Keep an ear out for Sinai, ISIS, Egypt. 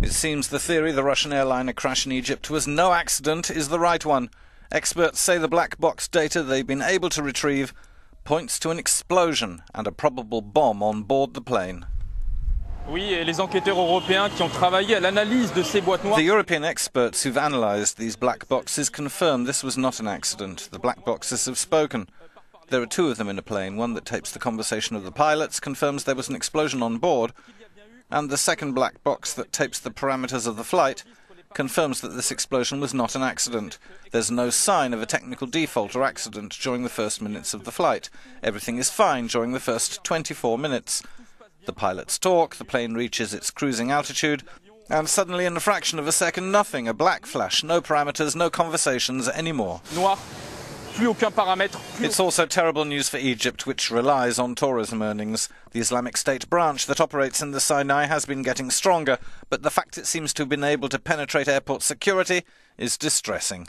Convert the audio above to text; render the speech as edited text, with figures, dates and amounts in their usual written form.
It seems the theory the Russian airliner crash in Egypt was no accident is the right one. Experts say the black box data they've been able to retrieve points to an explosion and a probable bomb on board the plane. The European experts who've analysed these black boxes confirm this was not an accident. The black boxes have spoken. There are two of them in a plane. One that tapes the conversation of the pilots confirms there was an explosion on board, and the second black box that tapes the parameters of the flight confirms that this explosion was not an accident. There's no sign of a technical default or accident during the first minutes of the flight. Everything is fine during the first 24 minutes. The pilots talk, the plane reaches its cruising altitude, and suddenly in a fraction of a second, nothing, a black flash, no parameters, no conversations anymore. It's also terrible news for Egypt, which relies on tourism earnings. The Islamic State branch that operates in the Sinai has been getting stronger, but the fact it seems to have been able to penetrate airport security is distressing.